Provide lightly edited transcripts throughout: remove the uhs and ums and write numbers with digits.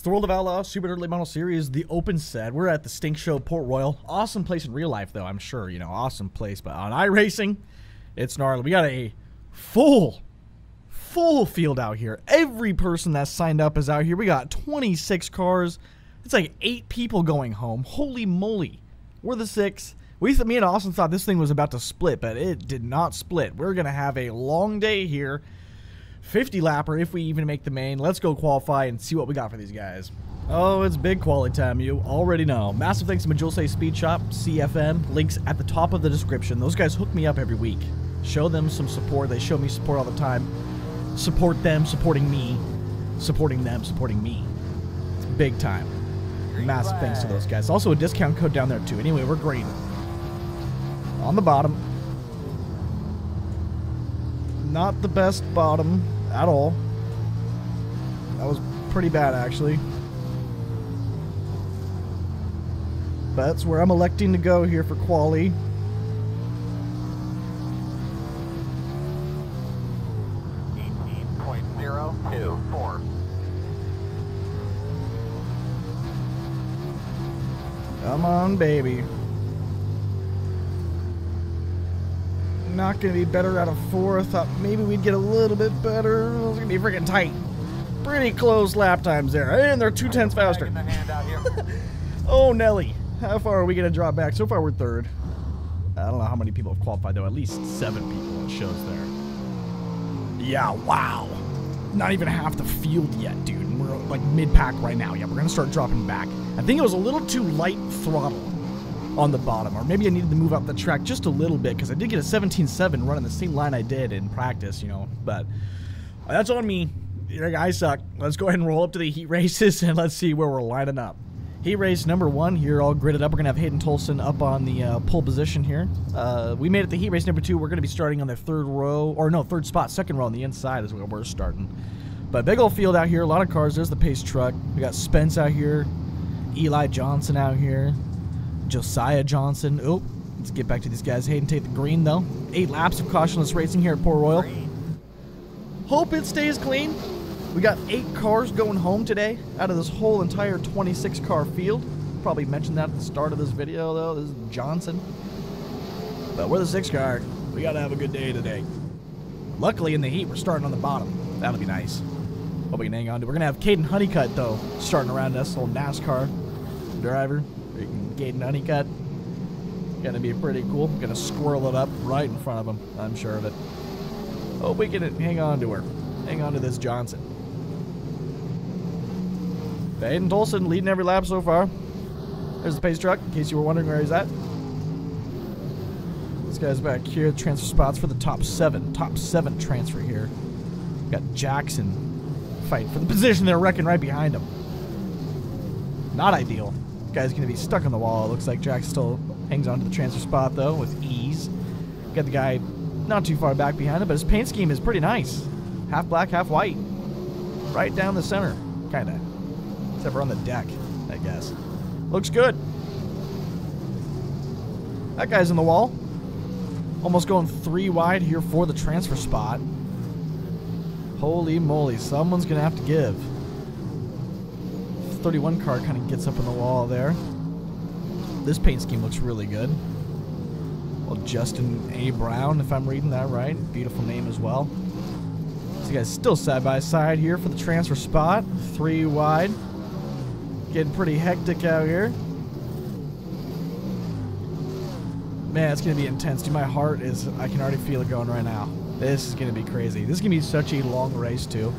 It's the World of Outlaws Super Dirt Late Model Series, the open set. We're at the Stink Show, Port Royal. Awesome place in real life, though, I'm sure. You know, awesome place. But on iRacing, it's gnarly. We got a full field out here. Every person that signed up is out here. We got 26 cars. It's like 8 people going home. Holy moly. We're the 6th. Me and Austin thought this thing was about to split, but it did not split. We're going to have a long day here. 50-lapper if we even make the main. Let's go qualify and see what we got for these guys. Oh, it's big quality time, you already know. Massive thanks to Majulce Speed Shop, C.F.M. Links at the top of the description. Those guys hook me up every week. Show them some support. They show me support all the time. Support them, supporting me. Supporting them, supporting me. It's big time. Massive thanks to those guys. Also a discount code down there, too. Anyway, we're grading. On the bottom. Not the best bottom at all. That was pretty bad, actually. But that's where I'm electing to go here for quali. Come on, baby. Not going to be better out of 4. I thought maybe we'd get a little bit better. It's going to be freaking tight. Pretty close lap times there. And they're 2/10 faster. Oh, Nelly. How far are we going to drop back? So far, we're 3rd. I don't know how many people have qualified, though. At least 7 people, it shows there. Yeah, wow. Not even half the field yet, dude. We're like mid-pack right now. Yeah, we're going to start dropping back. I think it was a little too light throttle on the bottom, or maybe I needed to move up the track just a little bit, because I did get a 17.7 running the same line I did in practice, you know, but that's on me. I suck. Let's go ahead and roll up to the heat races, and let's see where we're lining up. Heat race number 1 here, all gridded up. We're going to have Hayden Tolson up on the pole position here. We made it to heat race number 2. We're going to be starting on the 3rd spot, 2nd row on the inside is where we're starting. But big old field out here, a lot of cars. There's the pace truck. We got Spence out here, Eli Johnson out here, Josiah Johnson. Oh, let's get back to these guys. Hayden take the green, though. 8 laps of cautionless racing here at Port Royal. Hope it stays clean. We got 8 cars going home today out of this whole entire 26-car field. Probably mentioned that at the start of this video, though. This is Johnson. But we're the 6th car. We got to have a good day today. Luckily, in the heat, we're starting on the bottom. That'll be nice. Hope we can hang on to it. We're going to have Kaden Honeycutt, though, starting around us, old NASCAR driver. Kaden Honeycutt. Gonna be pretty cool. Gonna swirl it up right in front of him. I'm sure of it. Hope we can hang on to her. Hang on to this Johnson. Hayden Tolson leading every lap so far. There's the pace truck, in case you were wondering where he's at. This guy's back here. Transfer spots for the top 7. Top 7 transfer here. Got Jackson fighting for the position. They're wrecking right behind him. Not ideal. Guy's going to be stuck on the wall. It looks like Jack still hangs on to the transfer spot, though, with ease. Got the guy not too far back behind him, but his paint scheme is pretty nice. Half black, half white. Right down the center, kind of. Except for on the deck, I guess. Looks good. That guy's in the wall. Almost going 3 wide here for the transfer spot. Holy moly, someone's going to have to give. 31 car kind of gets up on the wall there. This paint scheme looks really good. Well, Justin A. Brown, if I'm reading that right. Beautiful name as well. So you guys still side by side here for the transfer spot. 3 wide. Getting pretty hectic out here. Man, it's going to be intense. Dude, my heart is, I can already feel it going right now. This is going to be crazy. This is going to be such a long race, too.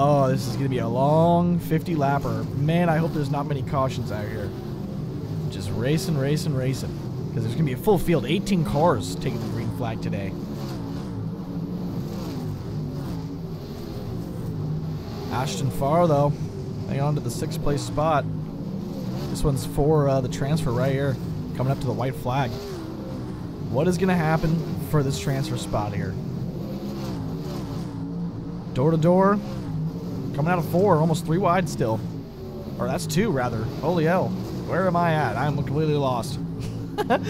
Oh, this is going to be a long 50-lapper. Man, I hope there's not many cautions out here. Just racing. Because there's going to be a full field. 18 cars taking the green flag today. Ashton Farr, though. Hang on to the 6th-place spot. This one's for the transfer right here. Coming up to the white flag. What is going to happen for this transfer spot here? Door-to-door. Coming out of 4, almost 3 wide still. Or that's 2, rather. Holy hell. Where am I at? I'm completely lost. And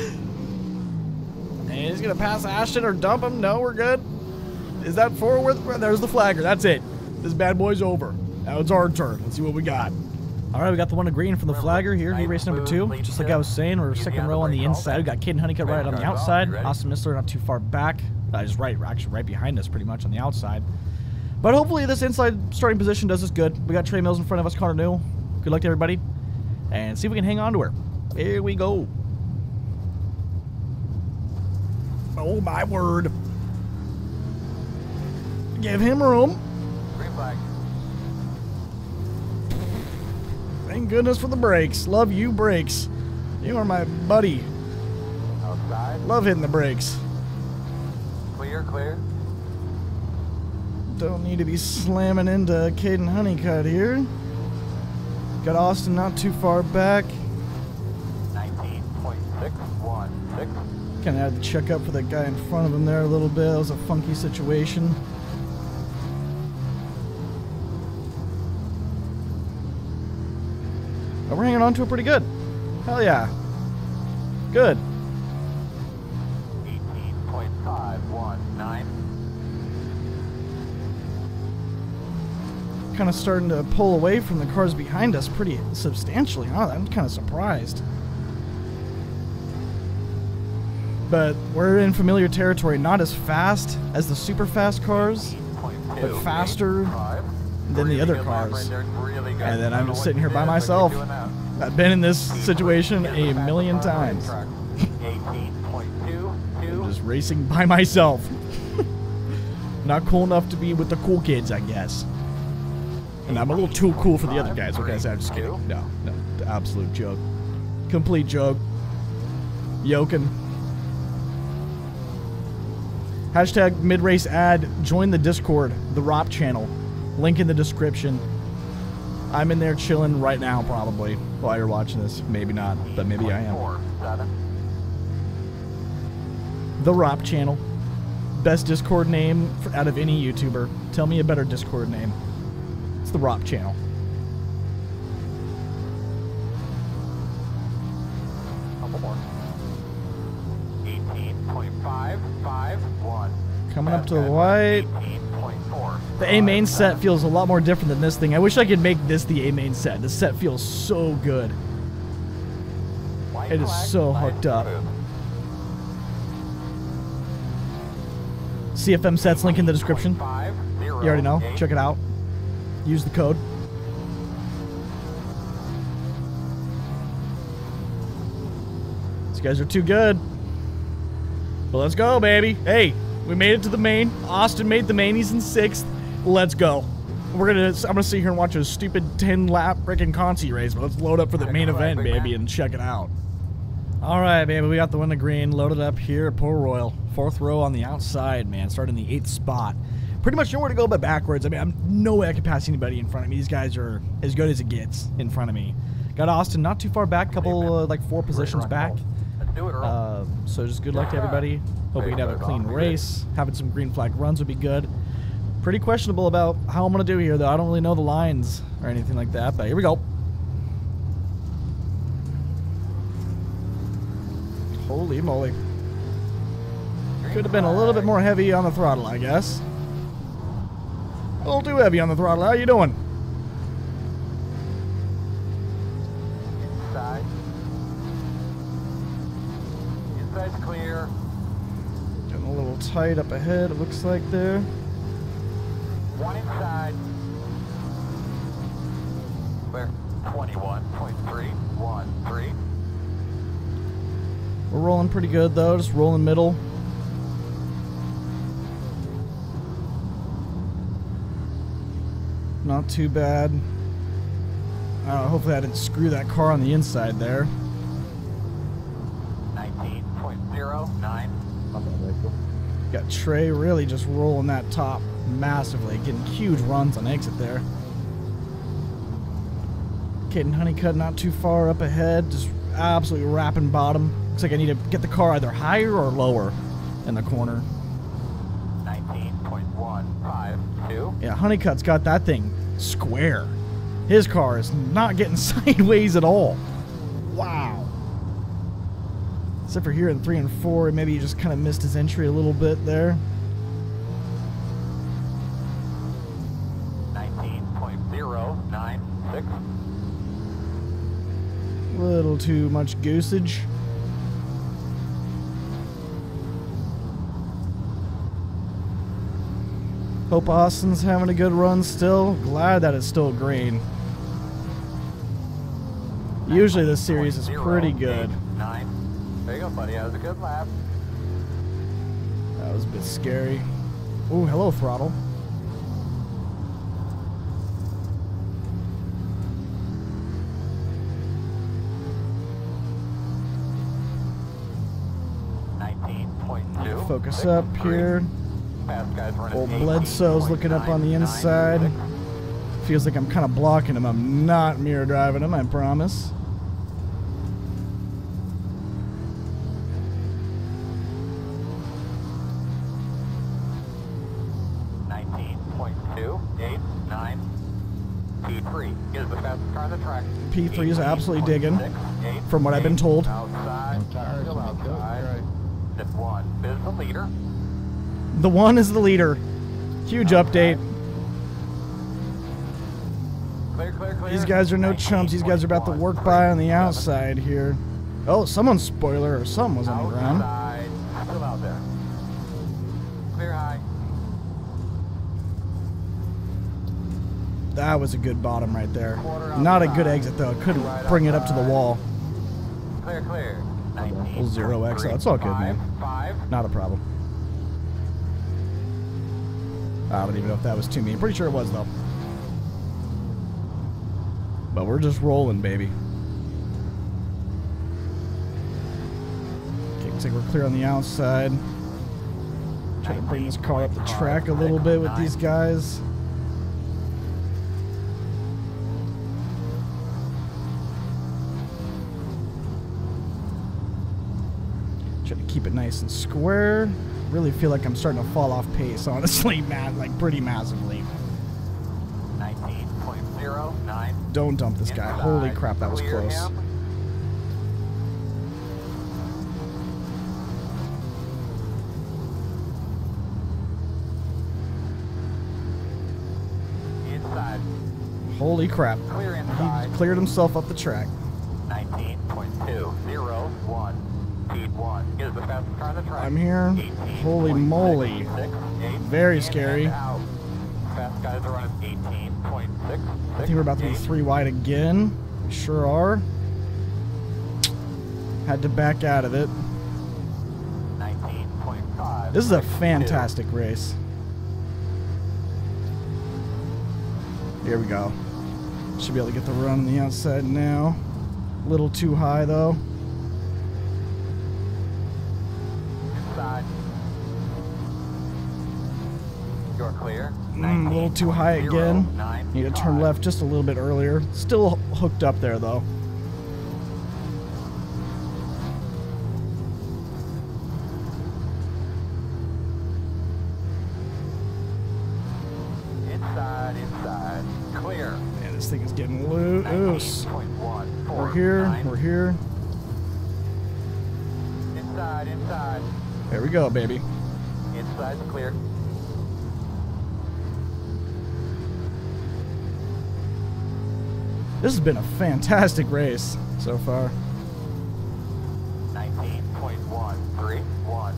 he's going to pass Ashton or dump him. No, we're good. Is that forward? There's the flagger. That's it. This bad boy's over. Now it's our turn. Let's see what we got. All right, we got the one in green from the flagger here. He raced number two. Just like I was saying, we're second row on the inside. We got Kaden Honeycutt right on the outside. Austin Missler not too far back. He's right, actually right behind us pretty much on the outside. But hopefully this inside starting position does us good. We got Trey Mills in front of us, Connor Newell. Good luck to everybody. And see if we can hang on to her. Here we go. Oh, my word. Give him room. Green flag. Thank goodness for the brakes. Love you, brakes. You are my buddy. Outside. Love hitting the brakes. Clear, clear. Don't need to be slamming into Kaden Honeycutt here. Got Austin not too far back. 19.616. Kind of had to check up for the guy in front of him there a little bit. That was a funky situation. We're hanging on to it pretty good. Hell yeah. Good. 18.519. Kind of starting to pull away from the cars behind us pretty substantially, huh? I'm kind of surprised. But we're in familiar territory, not as fast as the super fast cars, but faster than the other cars. And then I'm just sitting here by myself. I've been in this situation a million times. I'm just racing by myself. Not cool enough to be with the cool kids, I guess. And I'm a little too cool for the other guys. Okay, so I'm just kidding. No, no, absolute joke. Complete joke. Yoking. Hashtag mid-race ad. Join the Discord, the ROP channel. Link in the description. I'm in there chilling right now, probably, while you're watching this. Maybe not, but maybe I am. The ROP channel. Best Discord name out of any YouTuber. Tell me a better Discord name. It's the ROP channel. Couple more. 18.551. Coming up to the light. The A main set feels a lot more different than this thing. I wish I could make this the A main set. This set feels so good. It is so hooked up. C.F.M. sets, link in the description. You already know. Check it out. Use the code. These guys are too good. But let's go, baby. Hey, we made it to the main. Austin made the main. He's in sixth. Let's go. I'm gonna sit here and watch a stupid 10-lap freaking Conti race, but let's load up for the main event, baby, and check it out. All right, baby, we got the window green loaded up here at Port Royal. Fourth row on the outside, man, starting the 8th spot. Pretty much nowhere to go but backwards. I mean, I'm no way I could pass anybody in front of me. These guys are as good as it gets in front of me. Got Austin not too far back, couple like 4 positions back. So just good luck to everybody. Hope we can have a clean race. Having some green flag runs would be good. Pretty questionable about how I'm going to do here, though. I don't really know the lines or anything like that, but here we go. Holy moly. Could have been a little bit more heavy on the throttle, I guess. A little too heavy on the throttle. How you doing? Inside. Inside's clear. Getting a little tight up ahead, it looks like there. One inside. We're 21.313. We're rolling pretty good though, just rolling middle. Not too bad. Hopefully I didn't screw that car on the inside there. 19.09. Got Trey really just rolling that top massively, getting huge runs on exit there. Kaden Honeycutt not too far up ahead, just absolutely wrapping bottom. Looks like I need to get the car either higher or lower in the corner. 19.152. Yeah, Honeycutt's got that thing square. His car is not getting sideways at all. Wow. Except for here in 3 and 4, maybe he just kind of missed his entry a little bit there. 19.0. 9, 6. Little too much goosage. Hope Austin's having a good run still. Glad that it's still green. Usually this series is pretty good. 9. There you go, buddy. That was a good lap. That was a bit scary. Ooh, hello, throttle. Focus up here. Old Bledsoe's looking up on the inside. Feels like I'm kind of blocking him. I'm not mirror driving him, I promise. P3 is the fastest car on the track. P3 is absolutely digging, from what I've been told. One is the leader. The one is the leader. Huge update. Clear, clear, clear. These guys are no chumps. These guys are about to work by on the outside here. Oh, someone's spoiler or something was on the ground. Still out there. Clear high. That was a good bottom right there. Not a good exit though. I couldn't bring it up to the wall. Clear, clear. 0x, that's all good, man. Not a problem. I don't even know if that was too mean. Pretty sure it was, though. But we're just rolling, baby. Okay, looks like we're clear on the outside. Try to bring this car up the track a little bit with these guys. Keep it nice and square. Really feel like I'm starting to fall off pace, honestly, Matt, like pretty massively. 19.09. Don't dump this guy. Holy crap, that was close. Inside. Holy crap. Clear inside. He cleared himself up the track. 19.201. I'm here. Holy moly. Very scary. I think we're about to be three wide again. We sure are. Had to back out of it. This is a fantastic race. Here we go. Should be able to get the run on the outside now. A little too high though. You're clear. A little too high again. Need to turn left just a little bit earlier. Still hooked up there though. Inside, inside, clear. Man, this thing is getting loose. We're here. We're here. Inside, inside. There we go, baby. Inside's clear. This has been a fantastic race so far. 19.131.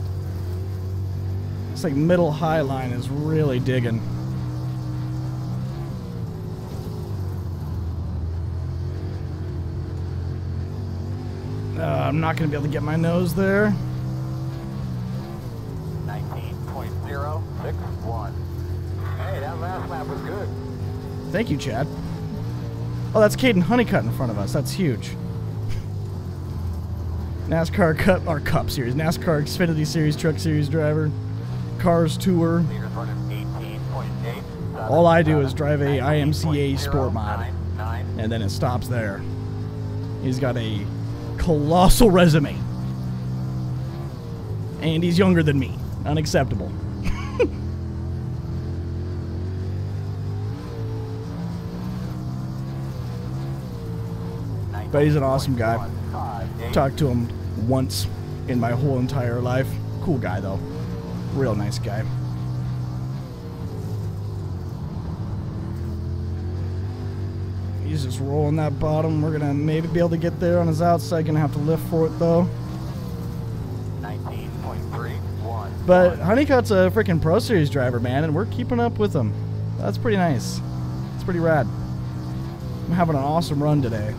It's like middle high line is really digging. I'm not going to be able to get my nose there. 19.061. Hey, that last lap was good. Thank you, Chad. Oh, that's Kaden Honeycutt in front of us. That's huge. NASCAR Cup, or Cup Series, NASCAR Xfinity Series, Truck Series driver, Cars Tour. All I do is drive a IMCA Sport Mod, and then it stops there. He's got a colossal resume, and he's younger than me. Unacceptable. But he's an awesome guy. Talked to him once in my whole entire life. Cool guy, though. Real nice guy. He's just rolling that bottom. We're gonna maybe be able to get there on his outside. Gonna have to lift for it though. 19.31. But Honeycutt's a freaking Pro Series driver, man, and we're keeping up with him. That's pretty nice. It's pretty rad. I'm having an awesome run today.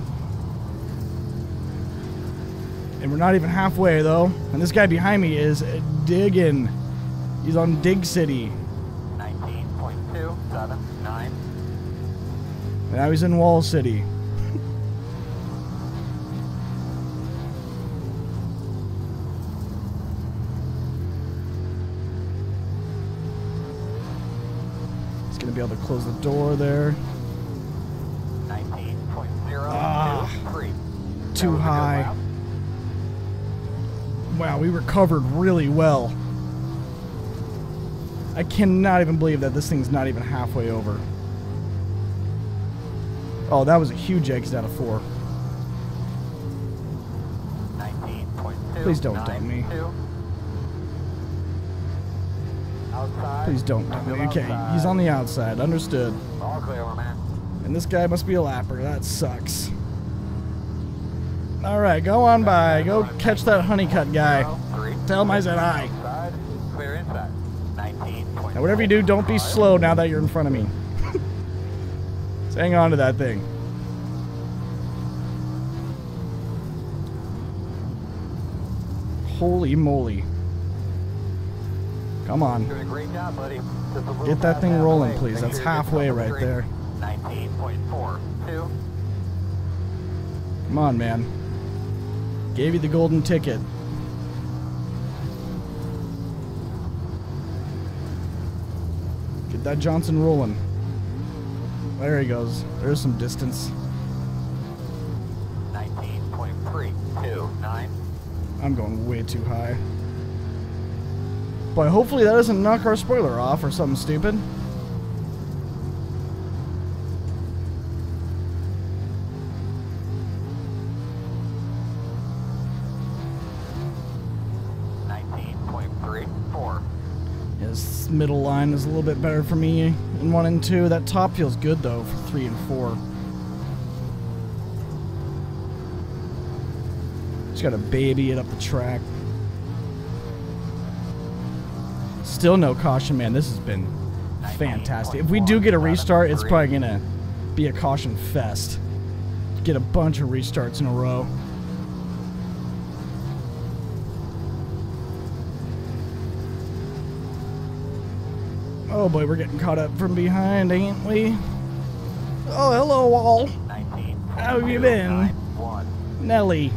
And we're not even halfway though. And this guy behind me is digging. He's on Dig City. 19.279. And now he's in Wall City. He's gonna be able to close the door there. 19.0. Too high. Wow, we recovered really well. I cannot even believe that this thing's not even halfway over. Oh, that was a huge exit out of 4. 19.2. Please don't dump me. Outside. Please don't dump me. Okay, he's on the outside. Understood. All clear, man. And this guy must be a lapper. That sucks. All right, go on by. Go catch that Honeycutt guy. Tell him I said hi. Now, whatever you do, don't be slow now that you're in front of me. So hang on to that thing. Holy moly. Come on. Get that thing rolling, please. That's halfway right there. 19.42. Come on, man. Gave you the golden ticket. Get that Johnson rolling. There he goes. There's some distance. 19.329. I'm going way too high. Boy, hopefully that doesn't knock our spoiler off or something stupid. Middle line is a little bit better for me in 1 and 2. That top feels good though for 3 and 4. Just gotta baby it up the track. Still no caution, man. This has been fantastic. If we do get a restart, it's probably gonna be a caution fest. Get a bunch of restarts in a row. Oh boy, we're getting caught up from behind, ain't we? Oh, hello, Wall. How have you been? Nelly.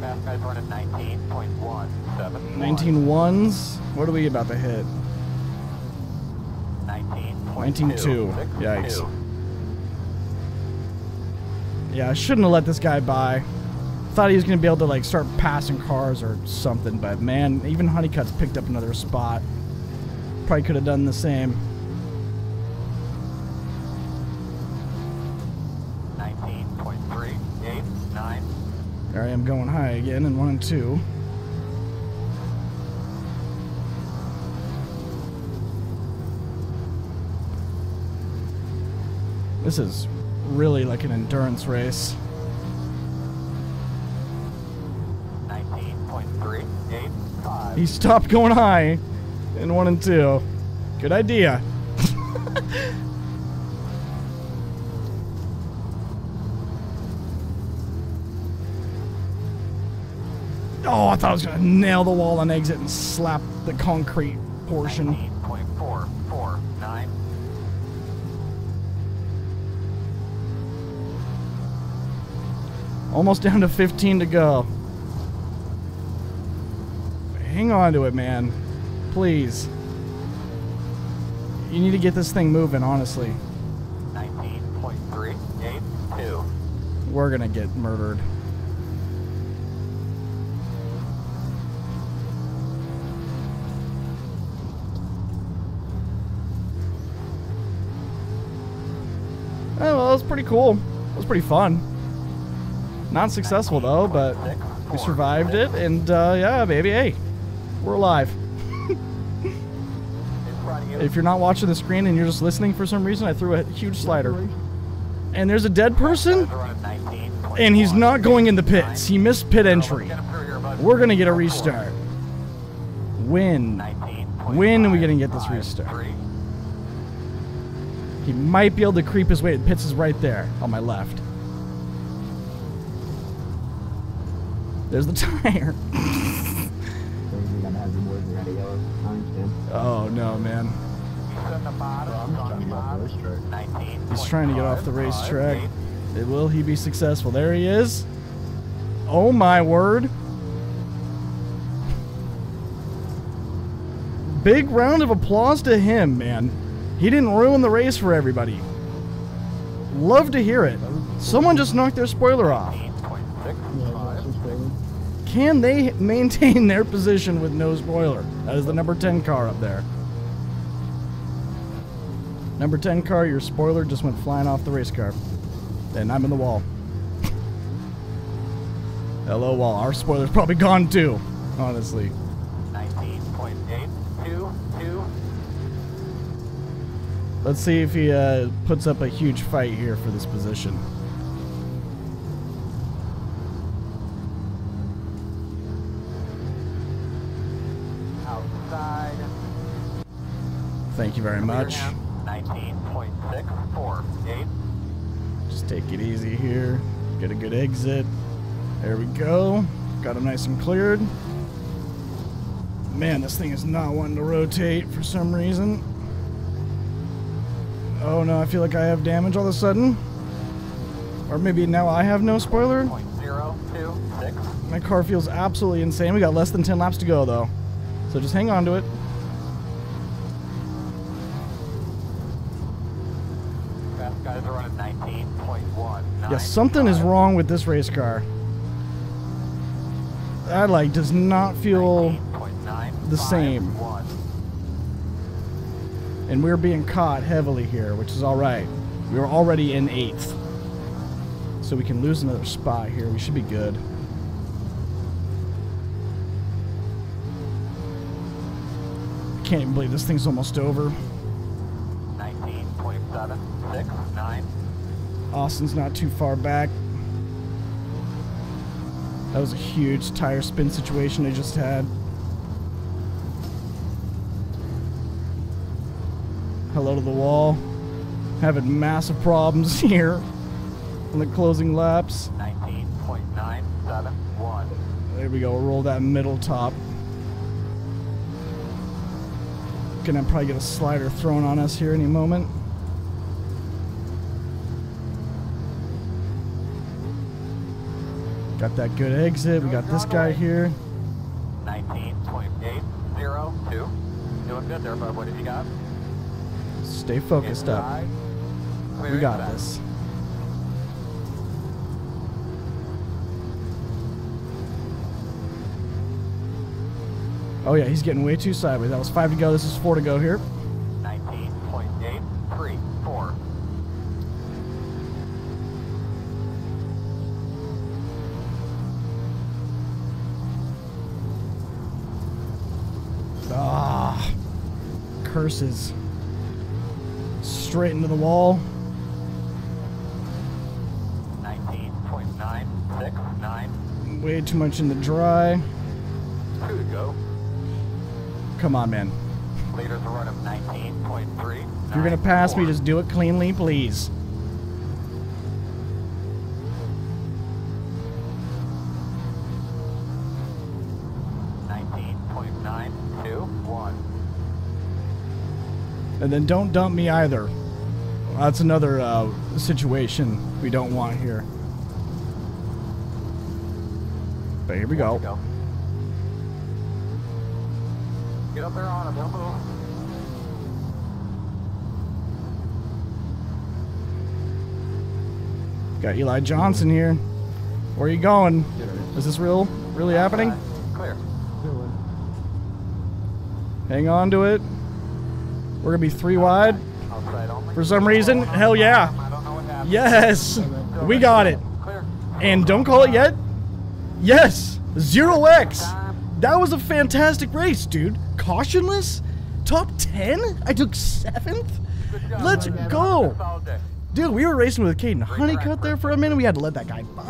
Fast guy running 19.171. 19 ones? What are we about to hit? 19.2. Yikes. Yeah, I shouldn't have let this guy by. Thought he was going to be able to, like, start passing cars or something, but, man, even Honeycutt's picked up another spot. Probably could have done the same. 19.389. There I am going high again in 1 and 2. This is really like an endurance race. 19.385. He stopped going high in 1 and 2. Good idea. Oh, I thought I was gonna nail the wall on exit and slap the concrete portion. 19.449. Almost down to 15 to go. Hang on to it, man. Please. You need to get this thing moving, honestly. 19.382. We're gonna get murdered. Oh, well, that was pretty cool. That was pretty fun. Not successful though, but we survived it, and yeah, baby, hey, We're alive. If you're not watching the screen and you're just listening for some reason, I threw a huge slider. And there's a dead person, and he's not going in the pits. He missed pit entry. We're going to get a restart. When are we going to get this restart? He might be able to creep his way. The pits is right there on my left. There's the tire. Oh no, man. He's trying to get off the racetrack. Will he be successful? There he is. Oh my word. Big round of applause to him, man. He didn't ruin the race for everybody. Love to hear it. Someone just knocked their spoiler off. Can they maintain their position with no spoiler? That is the number 10 car up there. Number 10 car, your spoiler just went flying off the race car. And I'm in the wall. Hello, wall. Our spoiler's probably gone too, honestly. 19.822. Let's see if he puts up a huge fight here for this position. Thank you very much. 19.648. Just take it easy here. Get a good exit. There we go. Got him nice and cleared. Man, this thing is not wanting to rotate for some reason. Oh no, I feel like I have damage all of a sudden. Or maybe now I have no spoiler. My car feels absolutely insane. We got less than 10 laps to go though. So just hang on to it. Yeah, something is wrong with this race car. That, like, does not feel the same. And we're being caught heavily here, which is all right. We were already in 8th. So we can lose another spot here. We should be good. I can't even believe this thing's almost over. 19.769. Austin's not too far back. That was a huge tire spin situation I just had. Hello to the wall. Having massive problems here on the closing laps. 19.971. There we go. We'll roll that middle top. Gonna probably get a slider thrown on us here any moment. Got that good exit. We got this guy here. 19.802. Doing good there, bud. What have you got? Stay focused up. We got this. Oh yeah, he's getting way too sideways. That was 5 to go. This is 4 to go here. 19.834. Ah, curses. Straight into the wall. 19.969. Way too much in the dry. 2 to go. Come on, man. Leader's a run of 19.3. If you're gonna pass me, just do it cleanly, please. And then don't dump me either. That's another situation we don't want here. But here we go. Get up there on him. Got Eli Johnson here. Where are you going? Is this really happening? Clear. Hang on to it. We're going to be 3 wide for some reason. Hell yeah. Yes. We got it. And don't call it yet. Yes. 0x. That was a fantastic race, dude. Cautionless? Top 10? I took 7th? Let's go. Dude, we were racing with Kaden Honeycutt there for a minute. We had to let that guy by.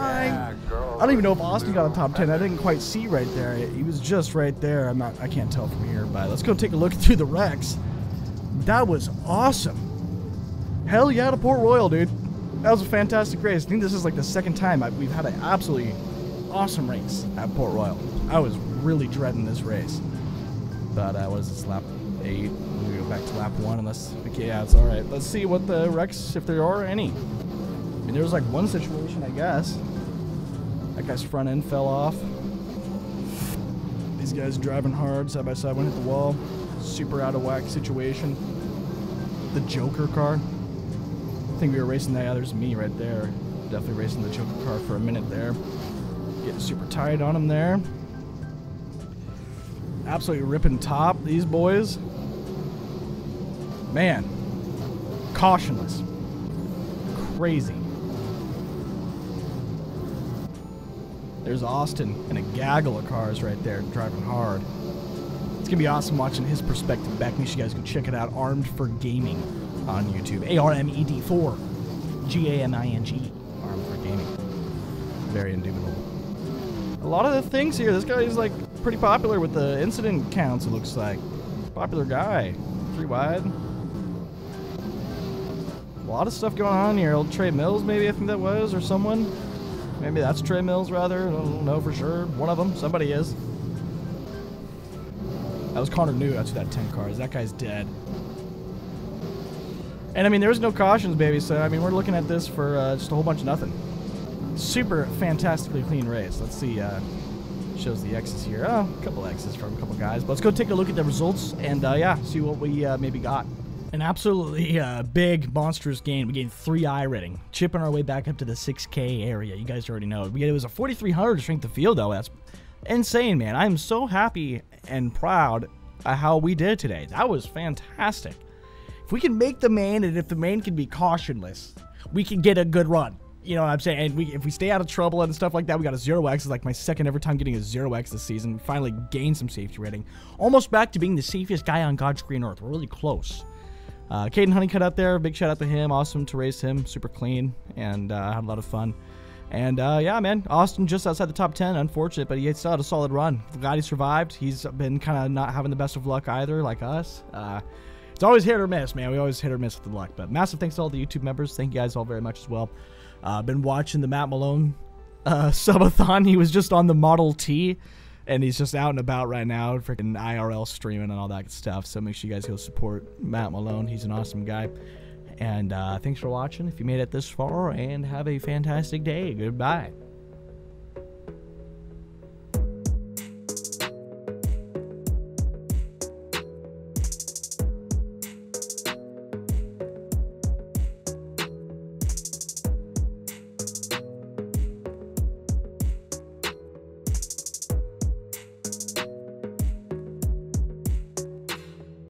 I don't even know if Austin got a top 10. I didn't quite see right there. He was just right there. I can't tell from here, but let's go take a look through the wrecks. That was awesome. Hell yeah to Port Royal, dude. That was a fantastic race. I think this is like the second time we've had an absolutely awesome race at Port Royal. I was really dreading this race. But what is this, lap 8? We go back to lap 1 unless, okay, yeah, it's all right. Let's see what the wrecks, if there are any. And there was like one situation, I guess. That guy's front end fell off. These guys driving hard, side by side, one hit the wall. Super out of whack situation. The Joker car. I think we were racing that. Yeah, there's me right there. Definitely racing the Joker car for a minute there. Getting super tight on him there. Absolutely ripping top, these boys. Man. Cautionless. Crazy. There's Austin and a gaggle of cars right there driving hard. It's gonna be awesome watching his perspective back. Make sure you guys go check it out. Armed for Gaming on YouTube. ARMED4GAMING. Armed for Gaming. Very indubitable. A lot of the things here, this guy is like pretty popular with the incident counts, it looks like. Popular guy. 3 wide. A lot of stuff going on here. Old Trey Mills, maybe, I think that was, or someone. Maybe that's Trey Mills, rather. I don't know for sure. One of them. Somebody is. That was Connor Newell. That's who that 10 car is. That guy's dead. And I mean, there was no cautions, baby, so I mean, we're looking at this for just a whole bunch of nothing. Super fantastically clean race. Let's see, shows the X's here. Oh, a couple X's from a couple guys. But let's go take a look at the results and yeah, see what we maybe got. An absolutely big, monstrous gain. We gained 3i rating, chipping our way back up to the 6K area. You guys already know. It was a 4,300 strength of field, though. That's insane, man. I am so happy and proud of how we did today. That was fantastic. If we can make the main, and if the main can be cautionless, we can get a good run. You know what I'm saying? And if we stay out of trouble and stuff like that, we got a 0x. It's like my second ever time getting a 0x this season. We finally gained some safety rating. Almost back to being the safest guy on God's green earth. We're really close. Kaden Honeycutt out there. Big shout out to him. Awesome to race him. Super clean. And I had a lot of fun. And yeah, man. Austin just outside the top 10. Unfortunate, but he still had a solid run. Glad he survived. He's been kind of not having the best of luck either, like us. It's always hit or miss, man. We always hit or miss with the luck. But massive thanks to all the YouTube members. Thank you guys all very much as well. I've been watching the Matt Malone subathon. He was just on the Model T, and he's just out and about right now, freaking IRL streaming and all that stuff. So make sure you guys go support Matt Malone. He's an awesome guy. And thanks for watching if you made it this far, and have a fantastic day. Goodbye.